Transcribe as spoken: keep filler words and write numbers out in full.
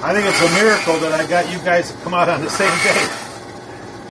I think it's a miracle that I got you guys to come out on the same day.